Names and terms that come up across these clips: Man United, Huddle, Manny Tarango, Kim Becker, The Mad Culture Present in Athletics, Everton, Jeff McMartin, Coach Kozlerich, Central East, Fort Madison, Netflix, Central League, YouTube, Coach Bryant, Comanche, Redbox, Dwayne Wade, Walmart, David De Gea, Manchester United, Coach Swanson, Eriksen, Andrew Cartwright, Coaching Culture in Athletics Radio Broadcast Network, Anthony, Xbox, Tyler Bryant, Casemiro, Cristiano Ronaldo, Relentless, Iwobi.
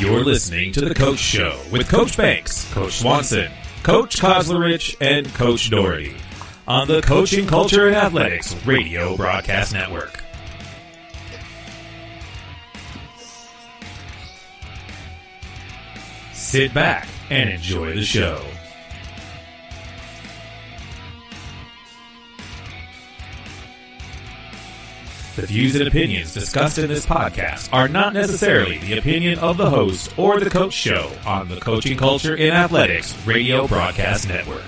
You're listening to The Coach Show with Coach Banks, Coach Swanson, Coach Kozlerich, and Coach Doherty on the Coaching Culture in Athletics Radio Broadcast Network. Sit back and enjoy the show. The views and opinions discussed in this podcast are not necessarily the opinion of the host or the Coach Show on the Coaching Culture in Athletics Radio Broadcast Network.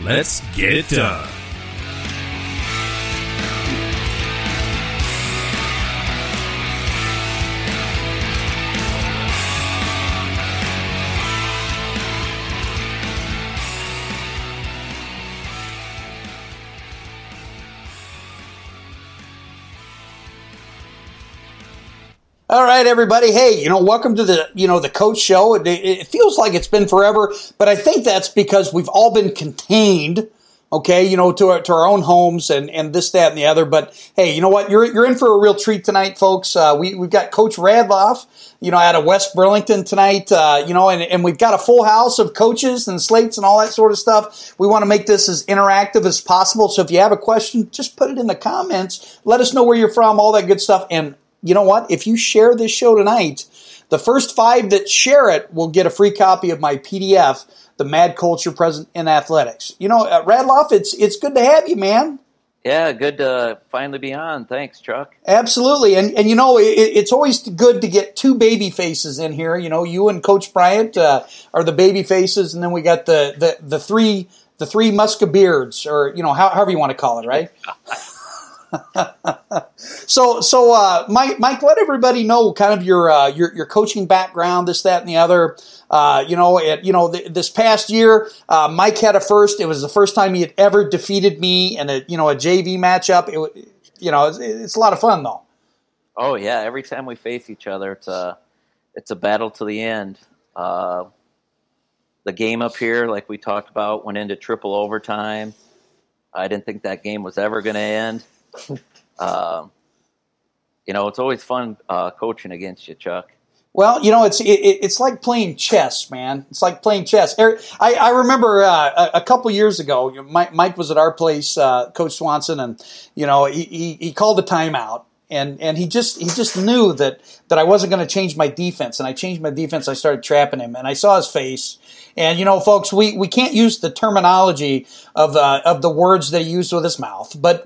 Let's get it done. All right, everybody. Hey, welcome to the Coach Show. It feels like it's been forever, but I think that's because we've all been contained, okay, to our own homes and this, that, and the other. But hey, you know what? You're in for a real treat tonight, folks. We've got Coach Radloff, out of West Burlington tonight, and we've got a full house of coaches and slates and all that sort of stuff. We want to make this as interactive as possible. So if you have a question, just put it in the comments. Let us know where you're from, all that good stuff, and you know what? If you share this show tonight, the first 5 that share it will get a free copy of my PDF, The Mad Culture Present in Athletics. Radloff, it's good to have you, man. Yeah, good to finally be on. Thanks, Chuck. Absolutely. And it's always good to get 2 baby faces in here. You and Coach Bryant are the baby faces, and then we got the three Musketeers, or, however you want to call it, right? So, Mike, let everybody know kind of your coaching background, this, that, and the other. This past year, Mike had a first. It was the first time he had ever defeated me in a JV matchup. It's a lot of fun though. Oh yeah, every time we face each other, it's a battle to the end. The game up here, like we talked about, went into triple overtime. I didn't think that game was ever going to end. It's always fun coaching against you, Chuck. Well, it's like playing chess, man. It's like playing chess. I remember a couple years ago, Mike was at our place, Coach Swanson, and he called a timeout, and he just knew that I wasn't going to change my defense, and I changed my defense. I started trapping him, and I saw his face. And, folks, we can't use the terminology of the words that he used with his mouth. But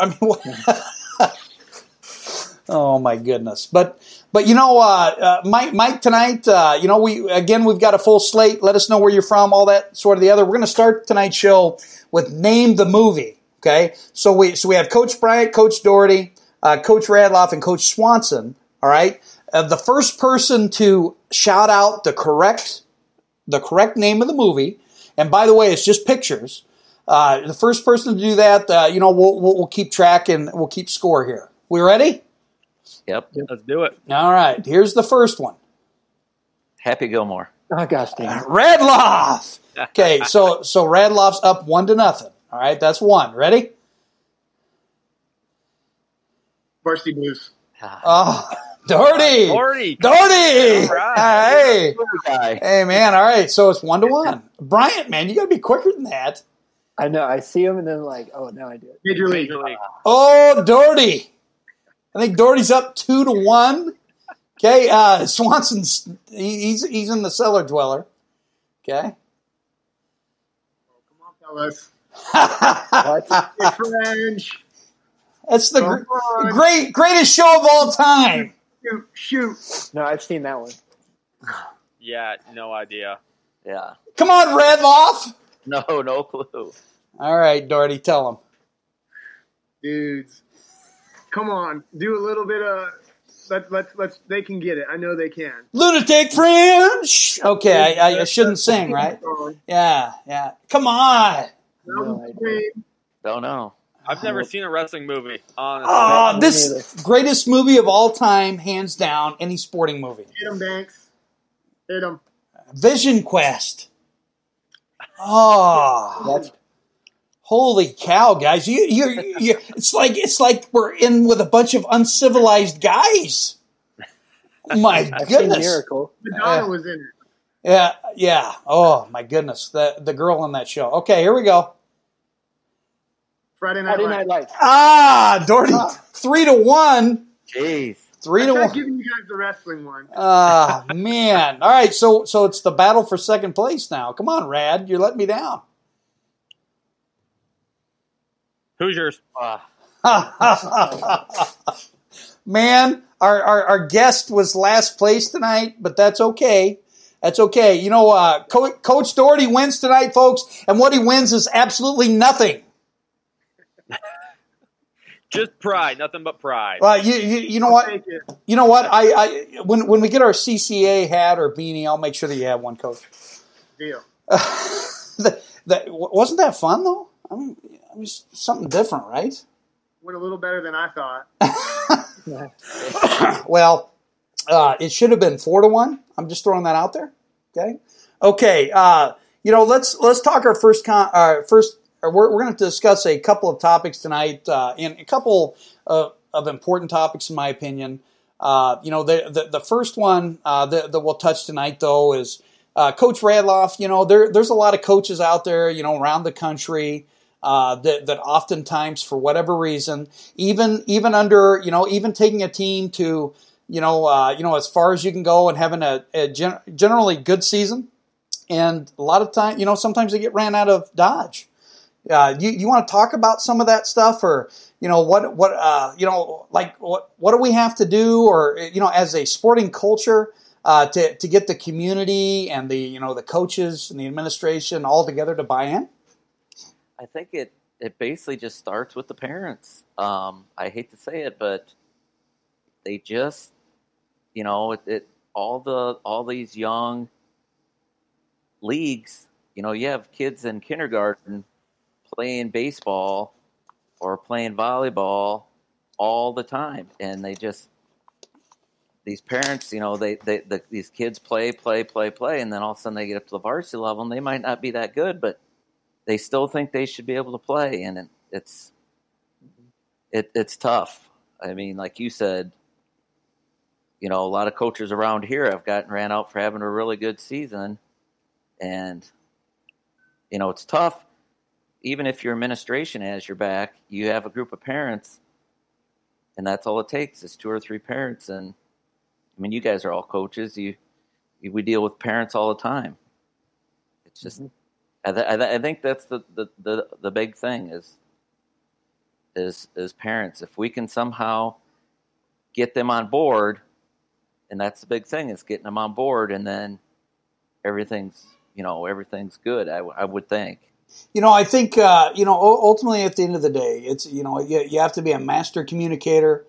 I mean, oh, my goodness. But Mike, tonight, we've got a full slate. Let us know where you're from, all that sort of the other. We're going to start tonight's show with Name the Movie, okay? So we have Coach Bryant, Coach Doherty, Coach Radloff, and Coach Swanson, all right? The first person to shout out the correct name of the movie, and by the way, it's just pictures. The first person to do that, we'll keep track and we'll keep score here. We ready? Yep, let's do it. All right, here's the first one. Happy Gilmore. Oh gosh, damn it. Radloff. Okay, so Radloff's up 1-0. All right, that's one. Ready? Varsity Blues. Oh. Doherty! Right. Hey, man, all right, so it's 1-1. Bryant, man, you got to be quicker than that. I know, I see him, and then like, oh, now I do it. Major League. Oh, Doherty. I think Doherty's up 2-1. Okay, Swanson's, he's in the cellar dweller. Okay. Oh, come on, fellas. What? It's French. That's the greatest show of all time. Shoot. No, I've seen that one. Yeah, no idea. Yeah. Come on, Radloff. No clue. All right, Doherty, tell him. Dudes, come on, do a little bit of let's. They can get it. I know they can. Lunatic French. Okay, I shouldn't sing, right? Yeah. Come on. No, don't know. I've never seen a wrestling movie. Honestly. Oh, this greatest movie of all time, hands down, any sporting movie. Hit him, Banks. Hit him. Vision Quest. Oh. That's Holy cow, guys! You it's like we're in with a bunch of uncivilized guys. My goodness, miracle! Madonna was in it. Yeah. Oh my goodness, the girl on that show. Okay, here we go. Friday Night Lights. Ah, Doherty, 3-1. Jeez. 3-1. I'm not giving you guys the wrestling one. Ah, man. All right, so it's the battle for second place now. Come on, Rad, you're letting me down. Hoosiers. Man, our guest was last place tonight, but that's okay. That's okay. You know, Coach Doherty wins tonight, folks, and what he wins is absolutely nothing. Just pride, nothing but pride. Well, you know what? You know what? I when we get our CCA hat or beanie, I'll make sure that you have one, Coach. Deal. Wasn't that fun though? I mean, it was something different, right? Went a little better than I thought. Well, it should have been 4-1. I'm just throwing that out there. Okay. You know, let's talk our first. We're going to discuss a couple of topics tonight, and a couple of important topics, in my opinion. You know, the first one that we'll touch tonight, though, is Coach Radloff. You know, there's a lot of coaches out there, you know, around the country that oftentimes, for whatever reason, even under, you know, even taking a team to, you know, as far as you can go and having a generally good season, and a lot of time, you know, sometimes they get ran out of Dodge. You want to talk about some of that stuff, or you know what you know, like what do we have to do, or you know, as a sporting culture to get the community and the, you know, the coaches and the administration all together to buy in? I think it basically just starts with the parents. I hate to say it, but they just, you know, all these young leagues. You know, you have kids in kindergarten playing baseball or playing volleyball all the time, and they just, these parents, you know, these kids play, and then all of a sudden they get up to the varsity level, and they might not be that good, but they still think they should be able to play, and it's tough. I mean, like you said, you know, a lot of coaches around here have gotten ran out for having a really good season, and you know, it's tough. Even if your administration has your back, you have a group of parents, and that's all it takes is 2 or 3 parents. And I mean, you guys are all coaches. We deal with parents all the time. It's just, I think that's the big thing is parents. If we can somehow get them on board, and that's the big thing is getting them on board, and then everything's good. I would think. You know, I think, you know, ultimately at the end of the day, it's, you know, you have to be a master communicator.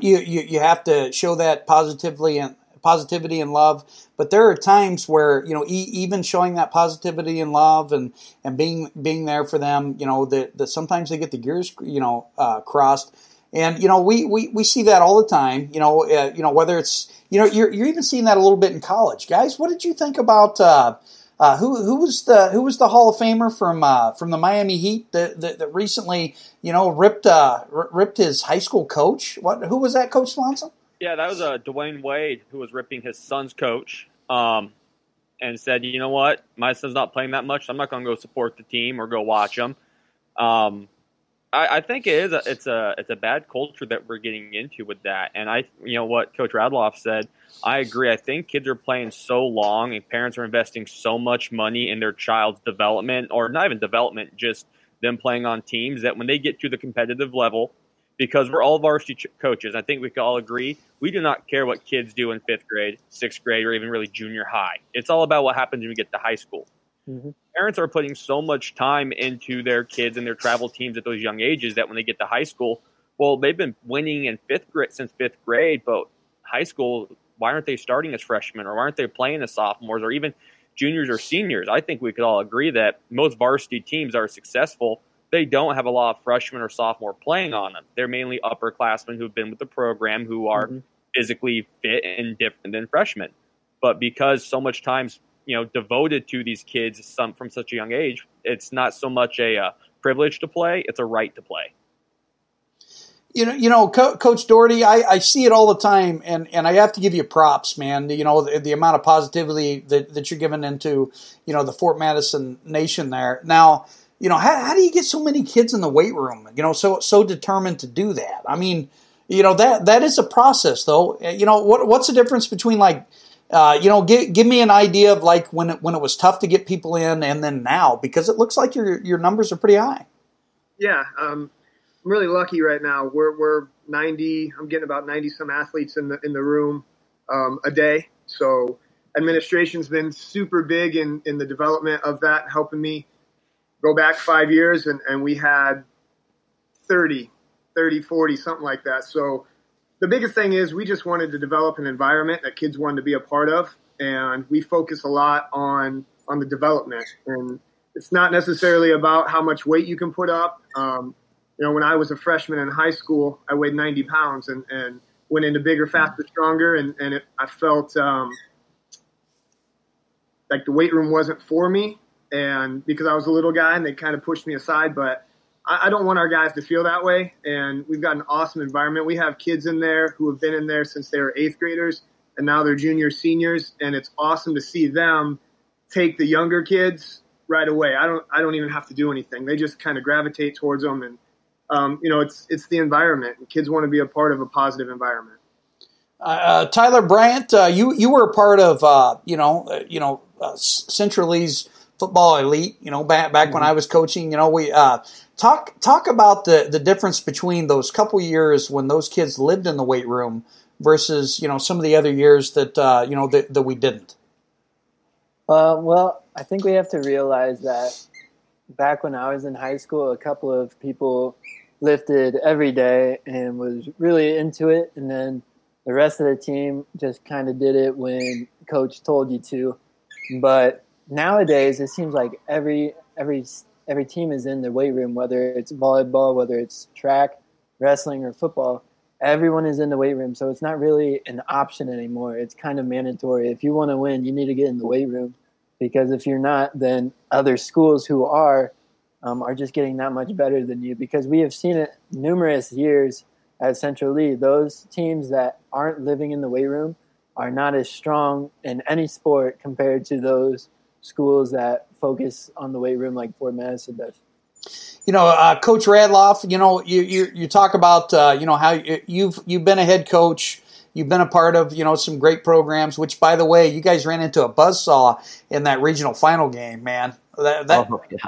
you have to show that positivity and love. But there are times where, you know, even showing that positivity and love and being there for them, you know, that sometimes they get the gears, you know, crossed. And, you know, we see that all the time, you know, whether it's, you know, you're even seeing that a little bit in college. Guys, what did you think about, who was the Hall of Famer from the Miami Heat that recently, you know, ripped his high school coach? Who was that, Coach Swanson? Yeah, that was Dwayne Wade, who was ripping his son's coach, and said, you know what, my son's not playing that much, so I'm not going to go support the team or go watch him. I think it's a bad culture that we're getting into with that. And you know what Coach Radloff said, I agree. I think kids are playing so long and parents are investing so much money in their child's development, or not even development, just them playing on teams, that when they get to the competitive level, because we're all varsity coaches, I think we can all agree, we do not care what kids do in 5th grade, 6th grade, or even really junior high. It's all about what happens when we get to high school. Mm-hmm. Parents are putting so much time into their kids and their travel teams at those young ages that when they get to high school, well, they've been winning in 5th grade since 5th grade, but high school, why aren't they starting as freshmen, or why aren't they playing as sophomores, or even juniors or seniors? I think we could all agree that most varsity teams are successful. They don't have a lot of freshmen or sophomore playing on them. They're mainly upperclassmen who've been with the program, who are physically fit and different than freshmen. But because so much time's, you know, devoted to these kids from such a young age, it's not so much a privilege to play. It's a right to play. You know, Coach Doherty, I see it all the time, and I have to give you props, man. You know, the amount of positivity that you're giving into, you know, the Fort Madison nation there. Now, you know, how do you get so many kids in the weight room, you know, so determined to do that? I mean, you know, that is a process, though. You know, what's the difference between, like, you know, give me an idea of, like, when it was tough to get people in and then now, because it looks like your numbers are pretty high. Yeah, I'm really lucky right now. We're 90. I'm getting about 90 some athletes in the room a day. So administration's been super big in the development of that, helping me go back 5 years, and we had 30, 40, something like that. So the biggest thing is we just wanted to develop an environment that kids wanted to be a part of, and we focus a lot on the development. And it's not necessarily about how much weight you can put up. You know, when I was a freshman in high school, I weighed 90 pounds and went into bigger, faster, stronger. And I felt like the weight room wasn't for me, and because I was a little guy and they kind of pushed me aside. But I don't want our guys to feel that way. And we've got an awesome environment. We have kids in there who have been in there since they were 8th graders, and now they're juniors, seniors. And it's awesome to see them take the younger kids right away. I don't even have to do anything. They just kind of gravitate towards them, and you know, it's the environment, and kids want to be a part of a positive environment. Tyler Bryant, you were a part of Central East football elite. You know, back mm-hmm. when I was coaching, you know, we talk about the difference between those couple years when those kids lived in the weight room versus, you know, some of the other years that you know that we didn't. Well, I think we have to realize that back when I was in high school, a couple of people lifted every day and was really into it, and then the rest of the team just kind of did it when coach told you to. But nowadays it seems like every team is in the weight room, whether it's volleyball, whether it's track, wrestling, or football. Everyone is in the weight room, so it's not really an option anymore. It's kind of mandatory. If you want to win, you need to get in the weight room, because if you're not, then other schools who are just getting that much better than you, because we have seen it numerous years at Central League. Those teams that aren't living in the weight room are not as strong in any sport compared to those schools that focus on the weight room like Fort Madison does. You know, Coach Radloff, you know, you talk about, you know, how you've been a head coach. You've been a part of, you know, some great programs, which, by the way, you guys ran into a buzzsaw in that regional final game, man. Oh, yeah.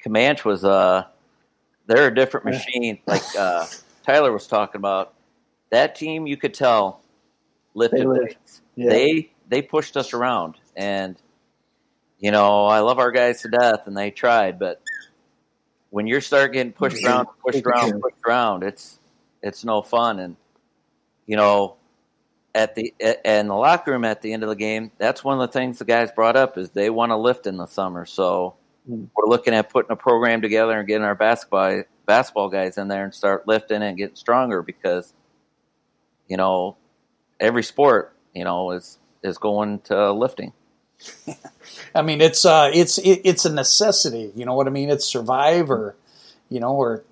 Comanche was they're a different machine. Like Tyler was talking about, that team, you could tell, lifted weights. Yeah. They pushed us around. And, you know, I love our guys to death, and they tried. But when you start getting pushed around, it's no fun. And, you know, in the locker room at the end of the game, that's one of the things the guys brought up is they want to lift in the summer. So we're looking at putting a program together and getting our basketball guys in there and start lifting and getting stronger, because, you know, every sport, you know, is going to lifting. I mean, it's a necessity. You know what I mean? It's survive or, you know, or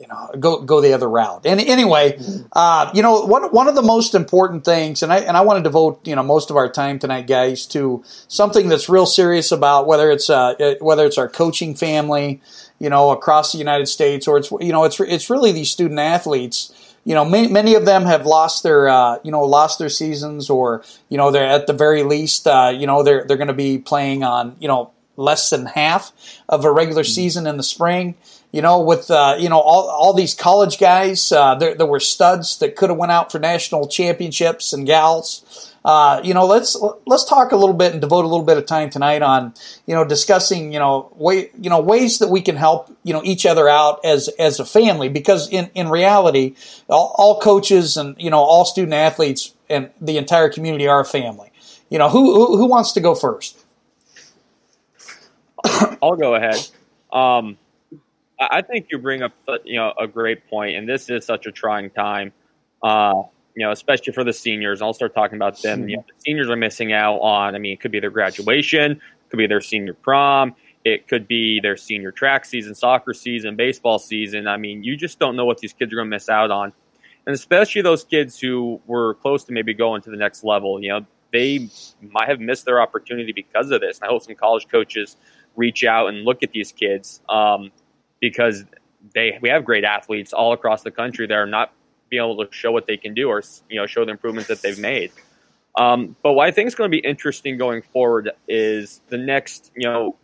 you know, go the other route. And anyway, you know, one of the most important things, and I want to devote, you know, most of our time tonight, guys, to something that's real serious about whether it's our coaching family, you know, across the United States, or it's really these student athletes. You know, many of them have lost their seasons, or, you know, they're at the very least, you know, they're going to be playing on, you know, less than half of a regular season in the spring. You know, with, you know, all these college guys, there were studs that could have went out for national championships and gals. You know, let's talk a little bit and devote a little bit of time tonight on, you know, discussing, you know, ways that we can help, you know, each other out as a family, because in reality, all coaches and, you know, all student athletes and the entire community are a family. You know, who wants to go first? I'll go ahead. I think you bring up, you know, a great point, and this is such a trying time, you know, especially for the seniors. I'll start talking about them. You know, the seniors are missing out on, I mean, it could be their graduation, it could be their senior prom, It could be their senior track season, soccer season, baseball season. I mean, you just don't know what these kids are going to miss out on. And especially those kids who were close to maybe going to the next level, you know, they might have missed their opportunity because of this. And I hope some college coaches reach out and look at these kids because we have great athletes all across the country that are not being able to show what they can do or, you know, show the improvements that they've made. But what I think is going to be interesting going forward is the next, you know,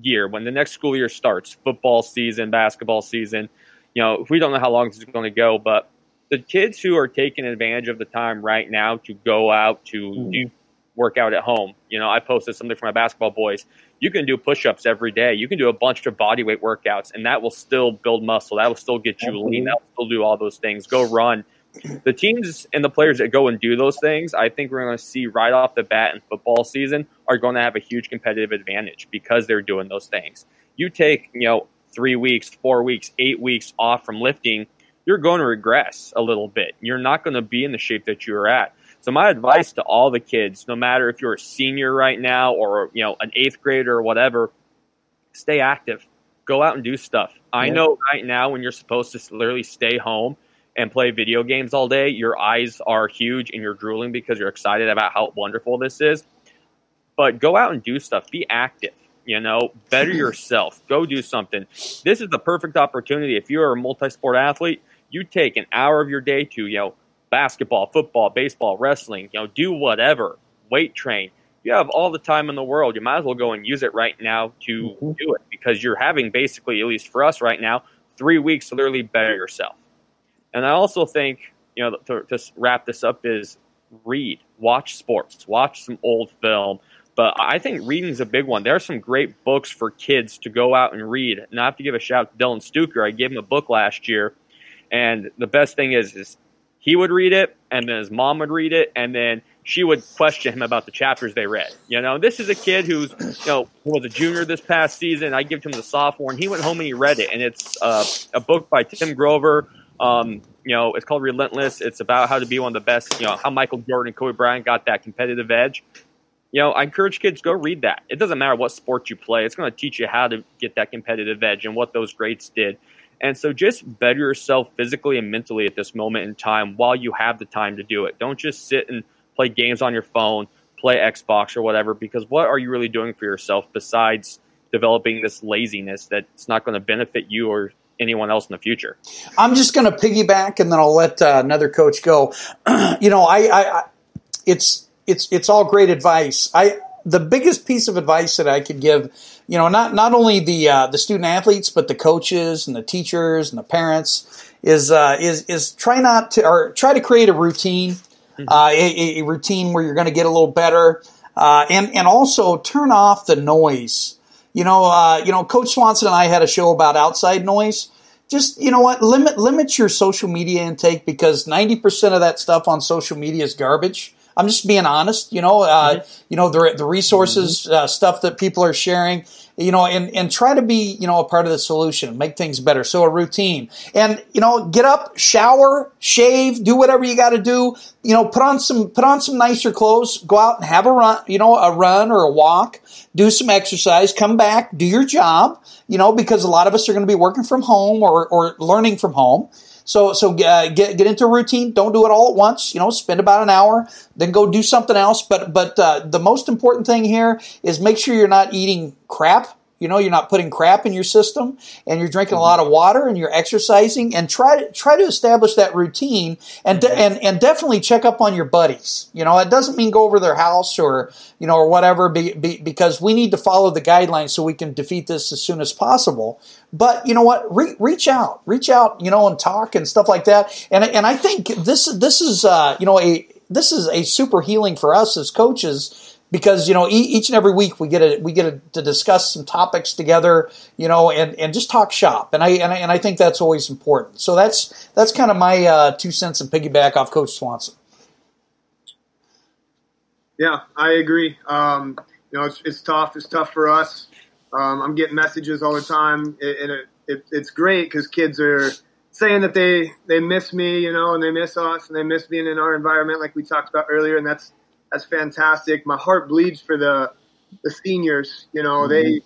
year, when the next school year starts, football season, basketball season, you know, we don't know how long this is going to go, but the kids who are taking advantage of the time right now to go out to do workout at home. You know, I posted something for my basketball boys. You can do push-ups every day. You can do a bunch of bodyweight workouts, and that will still build muscle. That will still get you lean. That will still do all those things. Go run. The teams and the players that go and do those things, I think we're going to see right off the bat in football season, are going to have a huge competitive advantage because they're doing those things. You take, you know, 3 weeks, 4 weeks, 8 weeks off from lifting, you're going to regress a little bit. You're not going to be in the shape that you were at. So my advice to all the kids, no matter if you're a senior right now or, you know, an eighth grader or whatever, stay active. Go out and do stuff. Yeah. I know right now when you're supposed to literally stay home and play video games all day, your eyes are huge and you're drooling because you're excited about how wonderful this is. But go out and do stuff. Be active. You know, better yourself. Go do something. This is the perfect opportunity. If you're a multi-sport athlete, you take an hour of your day to, you know, basketball, football, baseball, wrestling, you know, do whatever. Weight train. You have all the time in the world. You might as well go and use it right now to do it, because you're having basically, at least for us right now, 3 weeks to literally better yourself. And I also think, you know, to wrap this up, is read, watch sports, watch some old film. But I think reading is a big one. There are some great books for kids to go out and read. And I have to give a shout out to Dylan Stuker. I gave him a book last year. And the best thing is he would read it, and then his mom would read it, and then she would question him about the chapters they read. You know, this is a kid who's, you know, who was a junior this past season. I gave him the sophomore, and he went home and he read it. And it's a book by Tim Grover. You know, it's called Relentless. It's about how to be one of the best, you know, how Michael Jordan and Kobe Bryant got that competitive edge. You know, I encourage kids, go read that. It doesn't matter what sport you play. It's going to teach you how to get that competitive edge and what those greats did. And so just better yourself physically and mentally at this moment in time while you have the time to do it. Don't just sit and play games on your phone, play Xbox or whatever, because what are you really doing for yourself besides developing this laziness that's not going to benefit you or anyone else in the future? I'm just going to piggyback, and then I'll let another coach go. You know, it's all great advice. The biggest piece of advice that I could give, you know, not only the student athletes, but the coaches and the teachers and the parents, is try to create a routine, a routine where you're going to get a little better, and also turn off the noise. You know, Coach Swanson and I had a show about outside noise. Just, you know what, limit your social media intake, because 90% of that stuff on social media is garbage. I'm just being honest, you know, you know, the resources, stuff that people are sharing, you know, and try to be, you know, a part of the solution, make things better. So a routine, and, you know, get up, shower, shave, do whatever you got to do, you know, put on some nicer clothes, go out and have a run, you know, a run or a walk, do some exercise, come back, do your job, you know, because a lot of us are going to be working from home or learning from home. So get into a routine. Don't do it all at once. You know, spend about an hour, then go do something else. But the most important thing here is make sure you're not eating crap. You know, you're not putting crap in your system, and you're drinking a lot of water, and you're exercising, and try to establish that routine, and definitely check up on your buddies. You know, it doesn't mean go over their house or, you know, or whatever, because we need to follow the guidelines so we can defeat this as soon as possible. But you know what? Reach out, you know, and talk and stuff like that. And I think this is a super healing for us as coaches, because, you know, each and every week we get to discuss some topics together, you know, and just talk shop. And I think that's always important. So that's kind of my 2 cents and piggyback off Coach Swanson. Yeah, I agree. You know, it's tough. It's tough for us. I'm getting messages all the time, and it's great because kids are saying that they miss me, you know, and they miss us, and they miss being in our environment, like we talked about earlier, and that's fantastic. My heart bleeds for the seniors, you know. Mm-hmm.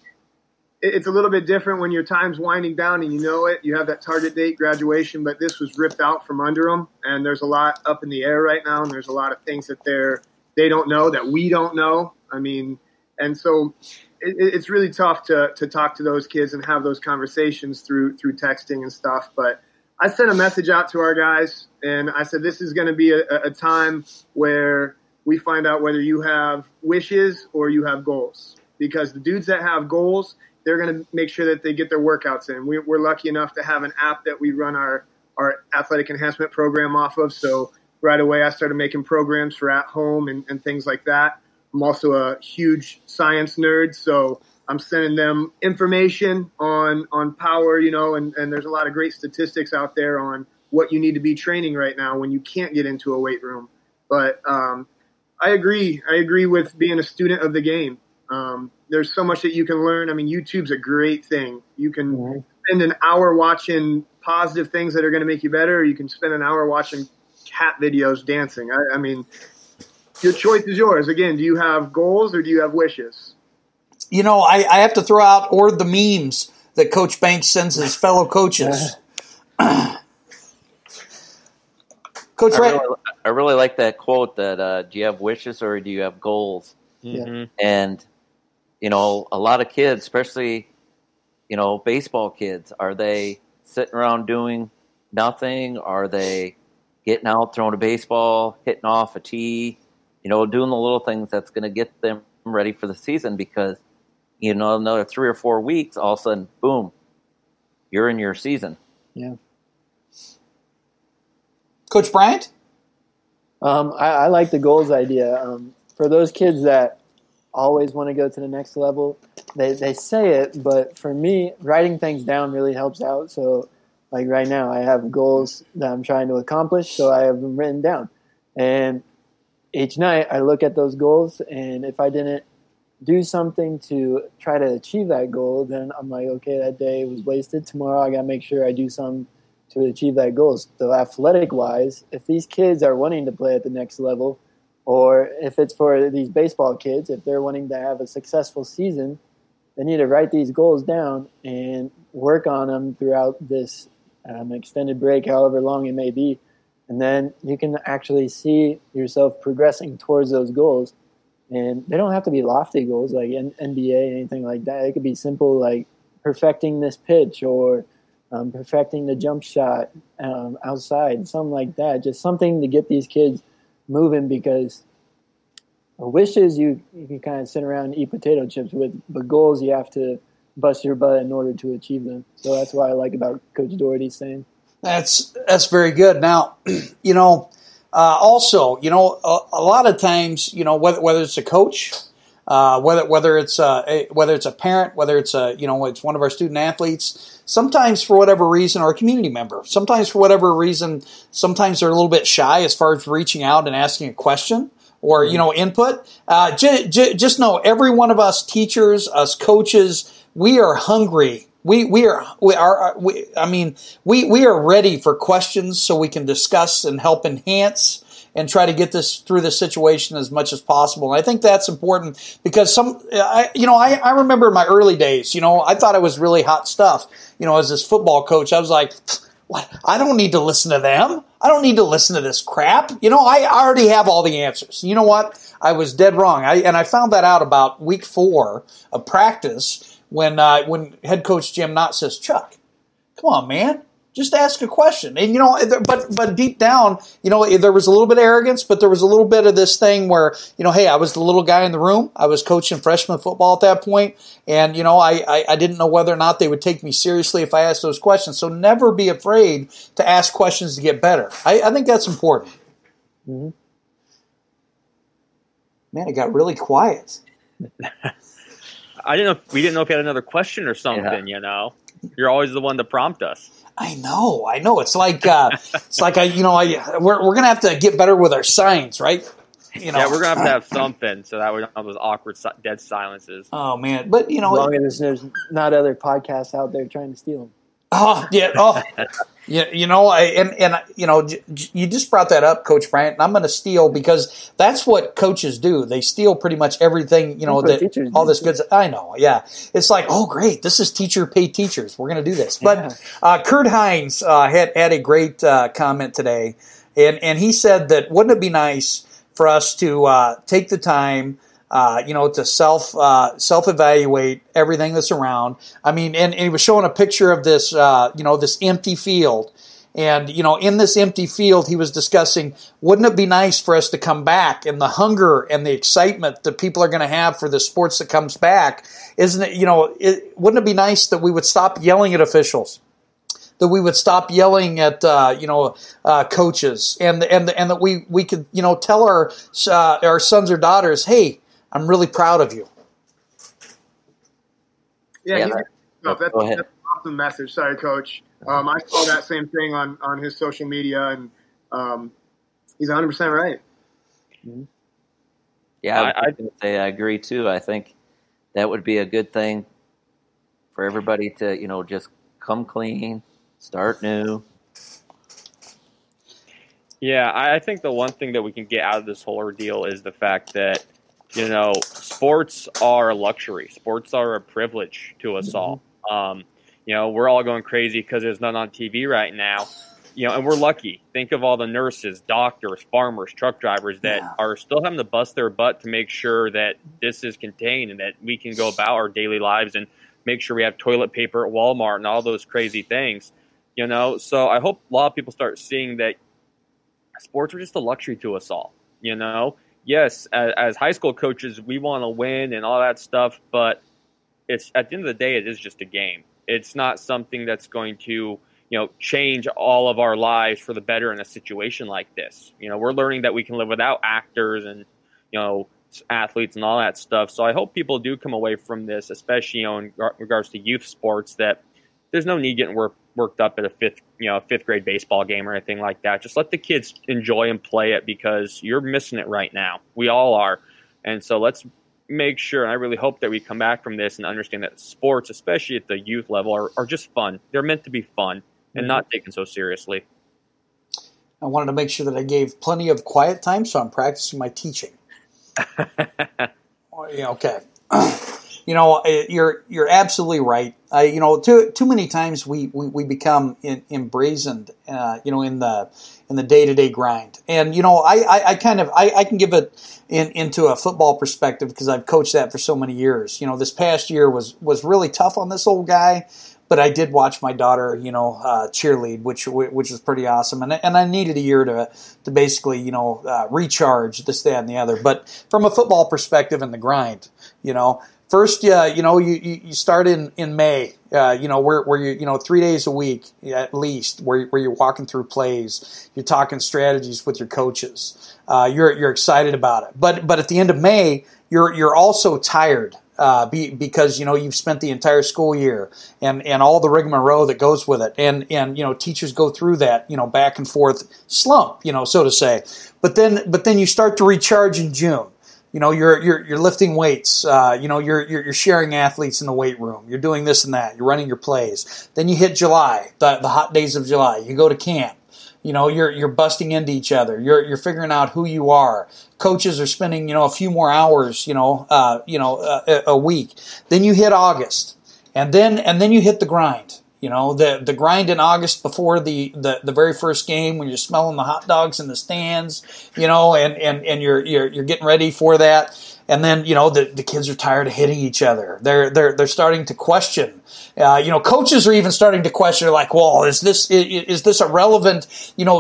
They it's a little bit different when your time's winding down and you know it. You have that target date, graduation, but this was ripped out from under them, and there's a lot up in the air right now, and there's a lot of things that they don't know, that we don't know. I mean, and so it's really tough to talk to those kids and have those conversations through texting and stuff. But I sent a message out to our guys, and I said, this is going to be a time where we find out whether you have wishes or you have goals, because the dudes that have goals, they're going to make sure that they get their workouts in. We're lucky enough to have an app that we run our athletic enhancement program off of. So right away I started making programs for at home and things like that. I'm also a huge science nerd, so I'm sending them information on power, you know, and there's a lot of great statistics out there on what you need to be training right now when you can't get into a weight room. But I agree with being a student of the game. There's so much that you can learn. I mean, YouTube's a great thing. You can spend an hour watching positive things that are going to make you better, or you can spend an hour watching cat videos dancing. I mean, your choice is yours. Again, do you have goals or do you have wishes? You know, I have to throw out or the memes that Coach Banks sends his fellow coaches. Coach Ray. I really like that quote that do you have wishes or do you have goals? Yeah. And, you know, a lot of kids, especially, you know, baseball kids, are they sitting around doing nothing? Are they getting out, throwing a baseball, hitting off a tee? You know, doing the little things that's going to get them ready for the season, because, you know, another 3 or 4 weeks, all of a sudden, boom, you're in your season. Yeah. Coach Bryant? I like the goals idea. For those kids that always want to go to the next level, they say it, but for me, writing things down really helps out. So, like right now, I have goals that I'm trying to accomplish, so I have them written down. And each night I look at those goals, and if I didn't do something to try to achieve that goal, then I'm like, okay, that day was wasted. Tomorrow I got to make sure I do something to achieve that goal. So athletic-wise, if these kids are wanting to play at the next level, or if it's for these baseball kids, if they're wanting to have a successful season, they need to write these goals down and work on them throughout this extended break, however long it may be. And then you can actually see yourself progressing towards those goals. And they don't have to be lofty goals like NBA, anything like that. It could be simple, like perfecting this pitch or perfecting the jump shot outside, something like that. Just something to get these kids moving, because wishes you can kind of sit around and eat potato chips with, but goals you have to bust your butt in order to achieve them. So that's what I like about Coach Doherty saying. That's very good. Now, you know, also, you know, a lot of times, you know, whether it's a coach, whether it's a parent, whether it's a, you know, it's one of our student athletes, sometimes for whatever reason, or a community member, sometimes for whatever reason, sometimes they're a little bit shy as far as reaching out and asking a question or, you know, input. Just know every one of us teachers, us coaches, we are hungry. We are ready for questions so we can discuss and help enhance and try to get this through the situation as much as possible. And I think that's important, because I remember in my early days, you know, I thought it was really hot stuff. You know, as this football coach, I was like, what? I don't need to listen to them. I don't need to listen to this crap. You know, I already have all the answers. You know what? I was dead wrong. I found that out about week 4 of practice. When head coach Jim Knott says, Chuck, come on, man, just ask a question. And, you know, but deep down, you know, there was a little bit of arrogance, but there was a little bit of this thing where, you know, hey, I was the little guy in the room. I was coaching freshman football at that point. And, you know, I didn't know whether or not they would take me seriously if I asked those questions. So never be afraid to ask questions to get better. I think that's important. Mm-hmm. Man, it got really quiet. I didn't know if, we didn't know if you had another question or something. Yeah. You know, you're always the one to prompt us. I know. It's like, we're gonna have to get better with our signs, right? You know, yeah, we're gonna have to have something so that we don't have those awkward, dead silences. Oh man, but you know, as long as there's not other podcasts out there trying to steal them. Oh yeah. Oh, You just brought that up, Coach Bryant, and I'm going to steal, because that's what coaches do. They steal pretty much everything, It's like, oh, great, this is teacher paid teachers. We're going to do this. Yeah. But Kurt Hines had a great comment today, and he said that wouldn't it be nice for us to take the time to self-evaluate everything that's around. I mean, and he was showing a picture of this, this empty field. And, in this empty field, he was discussing, wouldn't it be nice for us to come back, and the hunger and the excitement that people are going to have for the sports that comes back, isn't it, wouldn't it be nice that we would stop yelling at officials? That we would stop yelling at coaches, and that we could tell our sons or daughters, hey, I'm really proud of you. Yeah, that's an awesome message. Sorry, Coach. I saw that same thing on his social media, and he's 100% right. Mm-hmm. Yeah, I was gonna say I agree too. I think that would be a good thing for everybody to just come clean. Start new. Yeah, I think the one thing that we can get out of this whole ordeal is the fact that, sports are a luxury. Sports are a privilege to us all. We're all going crazy because there's none on TV right now. And we're lucky. Think of all the nurses, doctors, farmers, truck drivers that are still having to bust their butt to make sure that this is contained and that we can go about our daily lives and make sure we have toilet paper at Walmart and all those crazy things. So I hope a lot of people start seeing that sports are just a luxury to us all. Yes, as high school coaches, we want to win and all that stuff, but it's at the end of the day, it is just a game. It's not something that's going to, change all of our lives for the better in a situation like this. We're learning that we can live without actors and, athletes and all that stuff. So I hope people do come away from this, especially in regards to youth sports, that there's no need getting worked up at a fifth grade baseball game or anything like that. Just let the kids enjoy and play it, because you're missing it right now. We all are. And so let's make sure, and I really hope that we come back from this and understand that sports, especially at the youth level, are just fun. They're meant to be fun and not taken so seriously. I wanted to make sure that I gave plenty of quiet time, so I'm practicing my teaching. Okay. You're absolutely right. Too many times we become embrazened, in the day-to-day grind. And, I can give it into a football perspective, because I've coached that for so many years. This past year was really tough on this old guy, but I did watch my daughter, cheerlead, which was pretty awesome. And I needed a year to basically, recharge this, that, and the other. But from a football perspective and the grind, first, you start in May, where you 3 days a week at least, where you're walking through plays, you're talking strategies with your coaches, you're excited about it. But at the end of May, you're also tired, because you've spent the entire school year and all the rigmarole that goes with it, and teachers go through that back and forth slump, so to say. But then you start to recharge in June. You're lifting weights. You're sharing athletes in the weight room. You're doing this and that. You're running your plays. Then you hit July, the hot days of July. You go to camp. You're busting into each other. You're figuring out who you are. Coaches are spending a few more hours a week. Then you hit August, and then you hit the grind. The grind in August before the very first game, when you're smelling the hot dogs in the stands, and you're getting ready for that. And then, the kids are tired of hitting each other. They're starting to question, coaches are even starting to question, like, well, is this a relevant,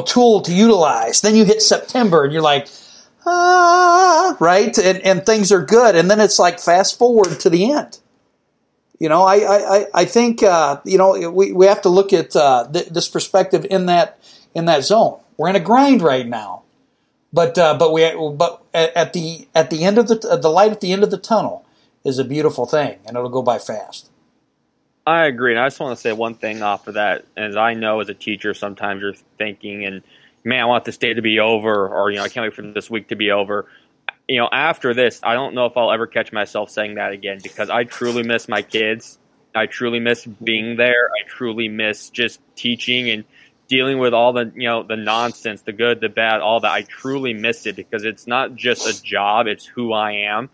tool to utilize? Then you hit September and you're like, right. And things are good. And then it's like, fast forward to the end. I think we have to look at this perspective in that zone. We're in a grind right now, but at the end of the light at the end of the tunnel is a beautiful thing, and it'll go by fast. I agree, and I just want to say one thing off of that. As I know, as a teacher, sometimes you're thinking, and man, I want this day to be over, or I can't wait for this week to be over. After this, I don't know if I'll ever catch myself saying that again, because I truly miss my kids. I truly miss being there. I truly miss just teaching and dealing with all the, you know, the nonsense, the good, the bad, all that. I truly missed it because it's not just a job, it's who I am.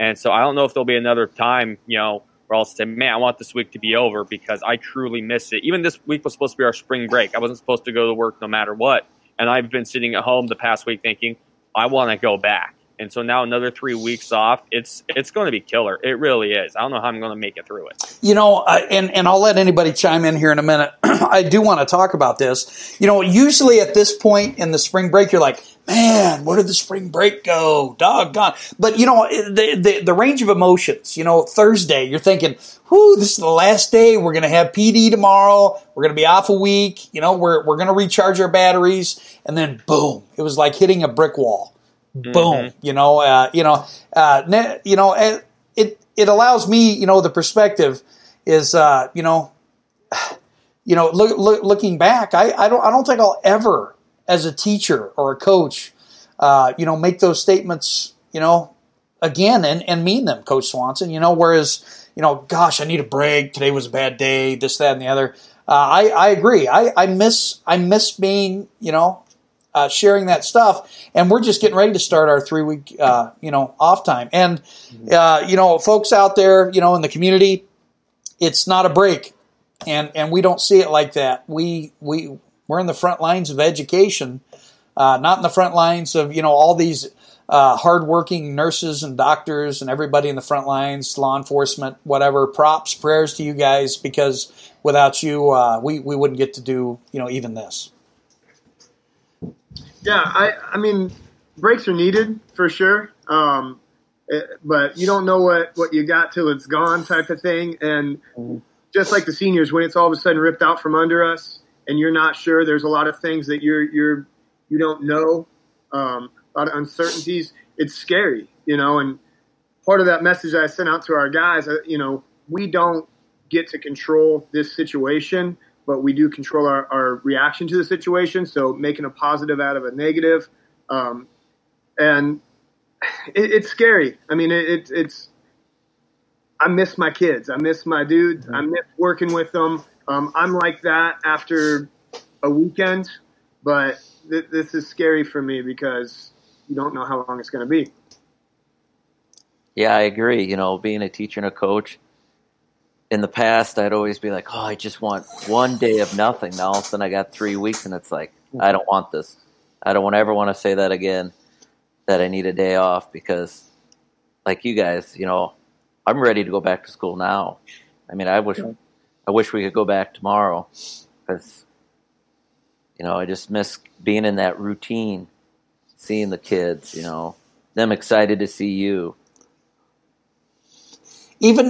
And so I don't know if there'll be another time, you know, where I'll say, man, I want this week to be over because I truly miss it. Even this week was supposed to be our spring break. I wasn't supposed to go to work no matter what. And I've been sitting at home the past week thinking, I want to go back. And so now another 3 weeks off, it's going to be killer. It really is. I don't know how I'm going to make it through it. You know, and I'll let anybody chime in here in a minute. I do want to talk about this. You know, usually at this point in the spring break, you're like, man, where did the spring break go? Doggone. But, you know, the range of emotions, you know, Thursday, you're thinking, whoo, this is the last day. We're going to have PD tomorrow. We're going to be off a week. You know, we're going to recharge our batteries. And then, boom, it was like hitting a brick wall. Boom. Mm-hmm. You know, it allows me, you know, the perspective is, looking back, I don't think I'll ever as a teacher or a coach, make those statements, you know, again and mean them, Coach Swanson, you know, whereas, you know, gosh, I need a break. Today was a bad day, this, that, and the other. I agree. I miss being, you know, sharing that stuff, and we're just getting ready to start our 3 week, off time. And, folks out there, you know, in the community, it's not a break, and we don't see it like that. We're in the front lines of education, not in the front lines of, you know, all these hardworking nurses and doctors and everybody in the front lines, law enforcement, whatever. Props, prayers to you guys, because without you, we wouldn't get to do, you know, even this. Yeah, I mean, breaks are needed for sure, but you don't know what you got till it's gone type of thing. And just like the seniors, when it's all of a sudden ripped out from under us and you're not sure, there's a lot of things that you don't know, a lot of uncertainties. It's scary, you know, and part of that message I sent out to our guys, you know, we don't get to control this situation, but we do control our reaction to the situation. So making a positive out of a negative. And it's scary. I mean, it's, I miss my kids. I miss my dudes. I miss working with them. I'm like that after a weekend, but this is scary for me because you don't know how long it's going to be. Yeah, I agree. You know, being a teacher and a coach, in the past, I'd always be like, oh, I just want one day of nothing. Now all of a sudden I got 3 weeks, and it's like, I don't want this. I don't ever want to say that again, that I need a day off, because like you guys, you know, I'm ready to go back to school now. I mean, I wish we could go back tomorrow, because, you know, I just miss being in that routine, seeing the kids, you know, them excited to see you. Even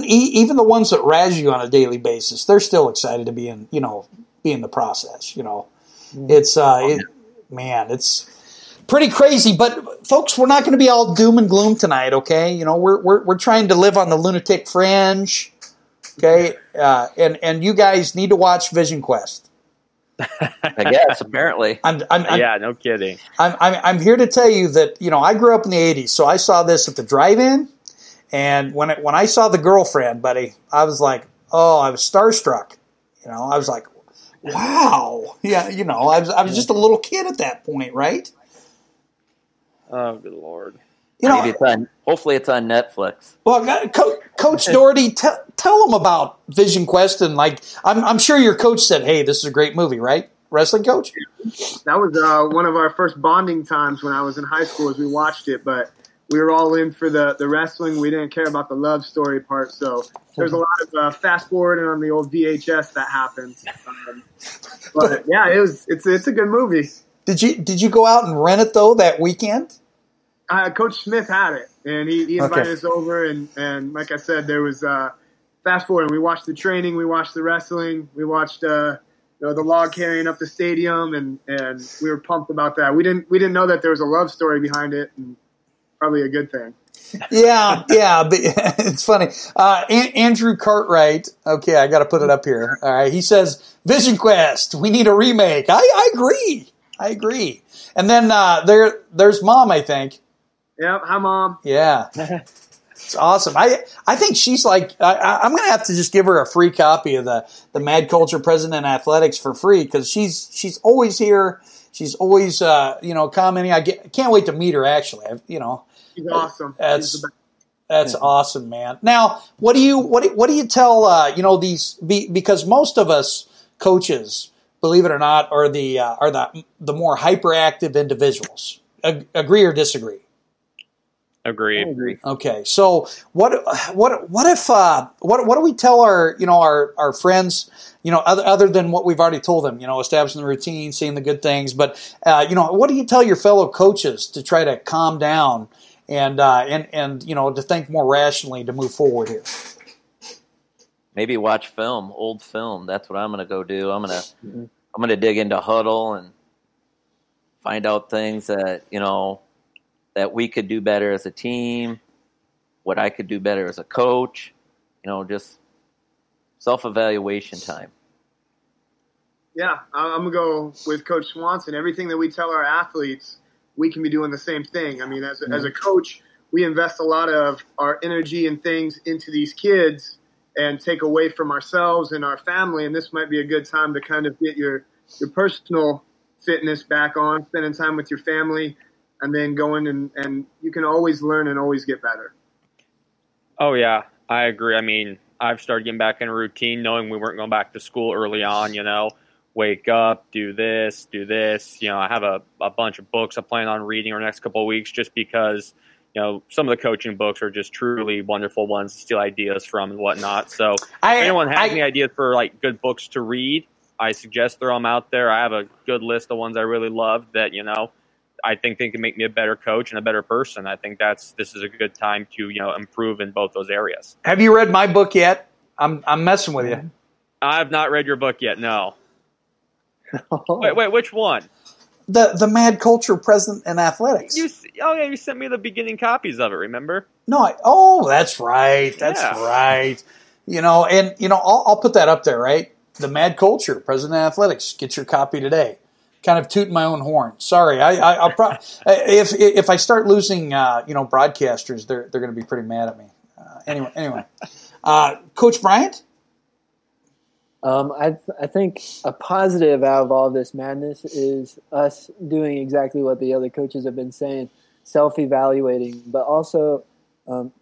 the ones that razz you on a daily basis, they're still excited to be in, you know, be in the process. You know, it's pretty crazy. But folks, we're not going to be all doom and gloom tonight, okay? You know, we're trying to live on the lunatic fringe, okay? And you guys need to watch Vision Quest. I guess apparently. I'm no kidding. I'm here to tell you that, you know, I grew up in the '80s, so I saw this at the drive-in. And when I saw The Girlfriend, buddy, I was like, oh, I was starstruck. You know, I was like, wow. Yeah, you know, I was just a little kid at that point, right? Oh, good Lord. You know, hopefully it's on Netflix. Well, Coach Doherty, tell them about Vision Quest. And, like, I'm sure your coach said, hey, this is a great movie, right? Wrestling coach? That was one of our first bonding times when I was in high school as we watched it, but we were all in for the wrestling. We didn't care about the love story part. So there's a lot of fast forwarding on the old VHS that happens. But yeah, it's a good movie. Did you go out and rent it though that weekend? Coach Smith had it, and he invited us over. And like I said, there was fast forwarding. We watched the training. We watched the wrestling. We watched the log carrying up the stadium, and we were pumped about that. We didn't know that there was a love story behind it. And, probably a good thing. Yeah, but it's funny. Andrew Cartwright, okay, I got to put it up here. All right, he says, Vision Quest, we need a remake. I agree. And then there's Mom, I think. Yeah, hi, Mom. Yeah. It's awesome. I think she's like, I'm going to have to just give her a free copy of the Mad Culture Present in Athletics for free, because she's always here. She's always, commenting. I can't wait to meet her, actually. She's awesome. That's awesome, man. Now, what do you tell, because most of us coaches, believe it or not, are the more hyperactive individuals. Agree or disagree? Agree. Okay. So what if do we tell our friends, other than what we've already told them, establishing the routine, seeing the good things, but what do you tell your fellow coaches to try to calm down and to think more rationally to move forward here? Maybe watch film, old film. That's what I'm going to go do. I'm going to dig into Huddle and find out things that, that we could do better as a team, what I could do better as a coach, just self-evaluation time. Yeah, I'm going to go with Coach Swanson. Everything that we tell our athletes, we can be doing the same thing. I mean, as a coach, we invest a lot of our energy and things into these kids and take away from ourselves and our family, and this might be a good time to kind of get your personal fitness back on, spending time with your family, and then going and you can always learn and always get better. Oh, yeah, I agree. I mean, I've started getting back in a routine knowing we weren't going back to school early on, Wake up, do this. I have a bunch of books I plan on reading over the next couple of weeks, just because, some of the coaching books are just truly wonderful ones to steal ideas from and whatnot. So if anyone has any ideas for, good books to read, I suggest throw them out there. I have a good list of ones I really love that, I think they can make me a better coach and a better person. I think this is a good time to improve in both those areas. Have you read my book yet? I'm messing with you. I have not read your book yet. No. Wait, which one? The Mad Culture Present in Athletics. You sent me the beginning copies of it. Remember? No. That's right. That's right. I'll put that up there. Right. The Mad Culture Present in Athletics. Get your copy today. Kind of toot my own horn. Sorry, I'll probably if I start losing, broadcasters, they're going to be pretty mad at me. Anyway, Coach Bryant. I think a positive out of all this madness is us doing exactly what the other coaches have been saying, self-evaluating, but also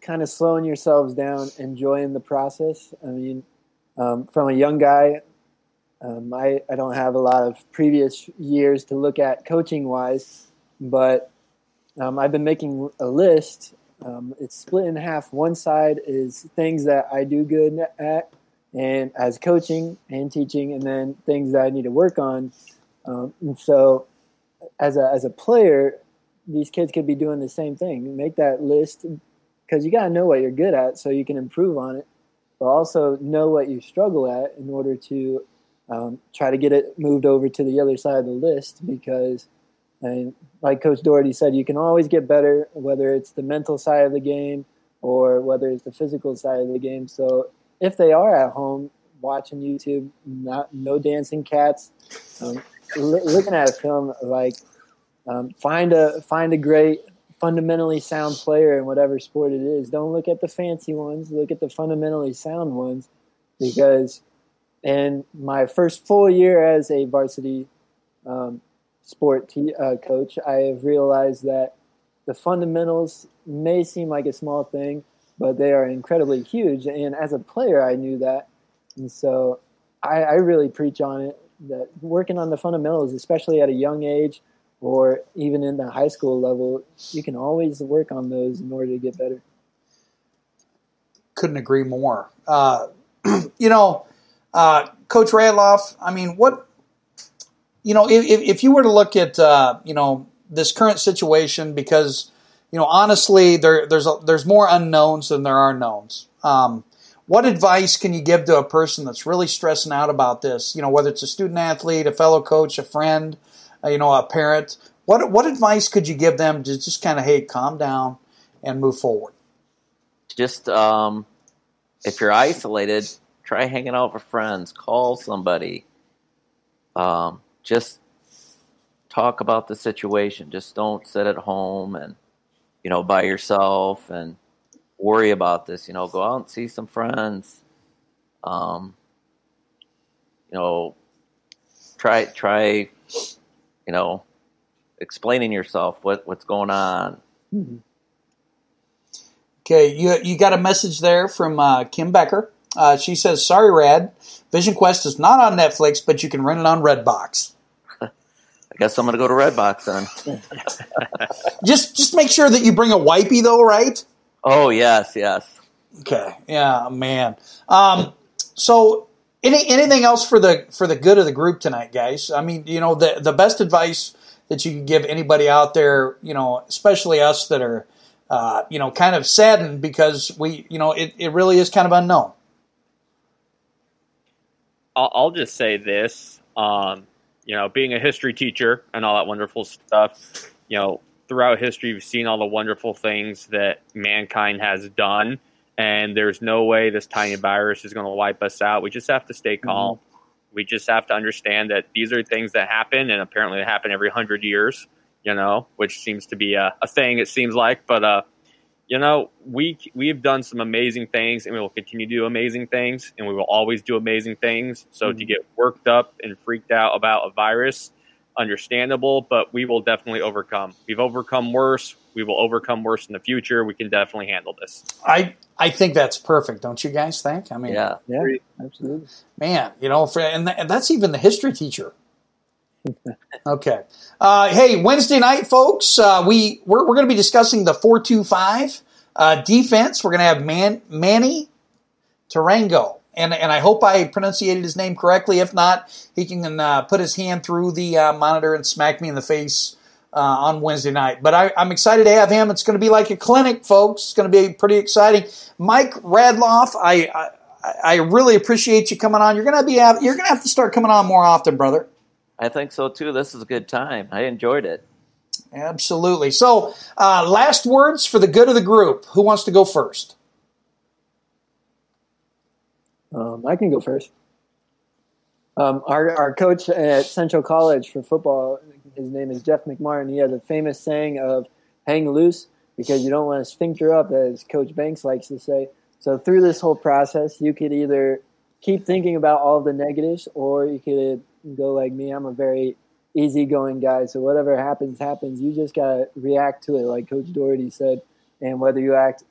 kind of slowing yourselves down, enjoying the process. I mean, from a young guy. I don't have a lot of previous years to look at coaching-wise, but I've been making a list. It's split in half. One side is things that I do good at, and as coaching and teaching, and then things that I need to work on. And so as a player, these kids could be doing the same thing. Make that list, because you got to know what you're good at so you can improve on it, but also know what you struggle at in order to try to get it moved over to the other side of the list, because, like Coach Doherty said, you can always get better, whether it's the mental side of the game or whether it's the physical side of the game. So if they are at home watching YouTube, no dancing cats, looking at a film, find a great fundamentally sound player in whatever sport it is. Don't look at the fancy ones. Look at the fundamentally sound ones, because – and my first full year as a varsity sport coach, I have realized that the fundamentals may seem like a small thing, but they are incredibly huge. And as a player, I knew that. And so I really preach on it, that working on the fundamentals, especially at a young age or even in the high school level, you can always work on those in order to get better. Couldn't agree more. Coach Radloff, I mean, if you were to look at, this current situation, because, honestly, there's more unknowns than there are knowns. What advice can you give to a person that's really stressing out about this? Whether it's a student athlete, a fellow coach, a friend, a parent, what advice could you give them to just kind of, hey, calm down and move forward? Just, if you're isolated, try hanging out with friends. Call somebody. Just talk about the situation. Just don't sit at home and by yourself. And worry about this. You know, go out and see some friends. You know, try, you know, explaining yourself, what's going on. Mm-hmm. Okay, you got a message there from Kim Becker. She says, sorry, Rad, Vision Quest is not on Netflix, but you can rent it on Redbox. I guess I'm going to go to Redbox then. just make sure that you bring a wipey, though, right? Oh, yes. Okay, yeah, man. So anything else for the good of the group tonight, guys? I mean, you know, the best advice that you can give anybody out there, you know, especially us that are, you know, kind of saddened because we, you know, it really is kind of unknown. I'll just say this, you know, being a history teacher and all that wonderful stuff, you know, throughout history, we've seen all the wonderful things that mankind has done, and there's no way this tiny virus is going to wipe us out. We just have to stay calm. Mm-hmm. We just have to understand that these are things that happen, and apparently they happen every 100 years, you know, which seems to be a thing, it seems like. But, you know, we've done some amazing things, and we will continue to do amazing things, and we will always do amazing things. So to get worked up and freaked out about a virus, understandable, but we will definitely overcome. We've overcome worse. We will overcome worse in the future. We can definitely handle this. I think that's perfect, don't you guys think? I mean, yeah, absolutely. Man, you know, and that's even the history teacher. Okay. Hey, Wednesday night, folks, we're going to be discussing the 4-2-5 defense. We're going to have Manny Tarango, and I hope I pronunciated his name correctly. If not, he can put his hand through the monitor and smack me in the face on Wednesday night. But I'm excited to have him. It's going to be like a clinic, folks. It's going to be pretty exciting. Mike Radloff, I really appreciate you coming on. You're going to have to start coming on more often, brother. I think so too. This is a good time. I enjoyed it. Absolutely. So, last words for the good of the group. Who wants to go first? I can go first. Our coach at Central College for football, his name is Jeff McMartin. He has a famous saying of hang loose because you don't want to sphincter up, as Coach Banks likes to say. So through this whole process, you could either keep thinking about all the negatives or you could go like me. I'm a very easygoing guy. So whatever happens, happens. You just got to react to it, like Coach Doherty said. And whether you react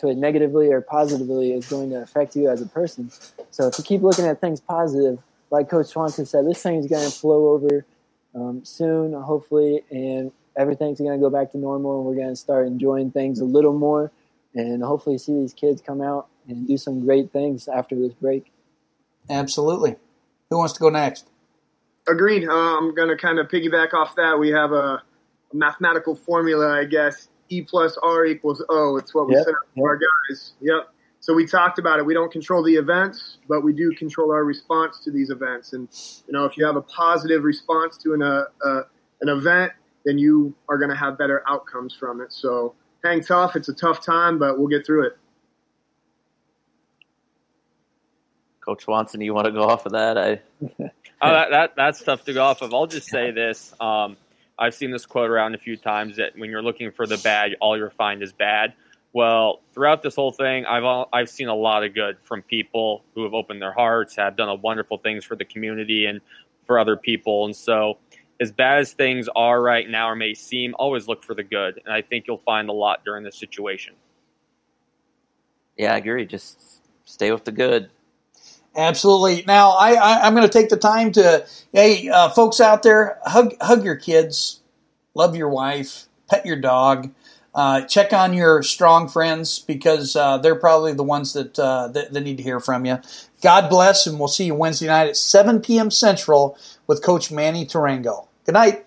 to it negatively or positively is going to affect you as a person. So if you keep looking at things positive, like Coach Swanson said, this thing is going to flow over soon, hopefully, and everything's going to go back to normal, and we're going to start enjoying things a little more and hopefully see these kids come out and do some great things after this break. Absolutely. Who wants to go next? Agreed. I'm going to kind of piggyback off that. We have a mathematical formula, I guess, E+R=O. It's what we set up for our guys. Yep. So we talked about it. We don't control the events, but we do control our response to these events. And, you know, if you have a positive response to an event, then you are going to have better outcomes from it. So hang tough. It's a tough time, but we'll get through it. Coach Swanson, do you want to go off of that? That's tough to go off of. I'll just say this. I've seen this quote around a few times that when you're looking for the bad, all you'll find is bad. Well, throughout this whole thing, I've seen a lot of good from people who have opened their hearts, have done wonderful things for the community and for other people. And so as bad as things are right now or may seem, always look for the good. And I think you'll find a lot during this situation. Yeah, I agree. Just stay with the good. Absolutely. Now, I'm going to take the time to, hey, folks out there, hug your kids, love your wife, pet your dog. Check on your strong friends because they're probably the ones that need to hear from you. God bless, and we'll see you Wednesday night at 7 p.m. Central with Coach Manny Tarango. Good night.